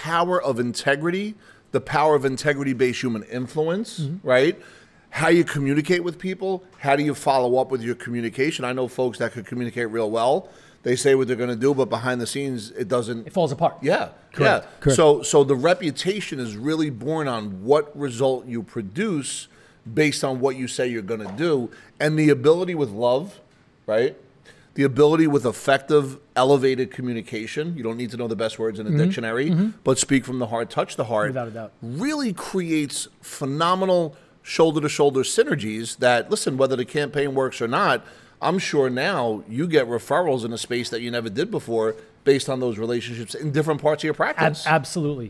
power of integrity, the power of integrity-based human influence, mm-hmm. right? How you communicate with people, how do you follow up with your communication? I know folks that could communicate real well. They say what they're going to do, but behind the scenes, it doesn't... It falls apart. Yeah. Correct. Yeah. Correct. So the reputation is really born on what result you produce based on what you say you're going to do. And the ability with love, right? The ability with effective, elevated communication. You don't need to know the best words in a mm-hmm. dictionary, mm-hmm. but speak from the heart, touch the heart. Without a doubt. Really creates phenomenal shoulder-to-shoulder synergies that, listen, whether the campaign works or not, I'm sure now you get referrals in a space that you never did before based on those relationships in different parts of your practice. Absolutely.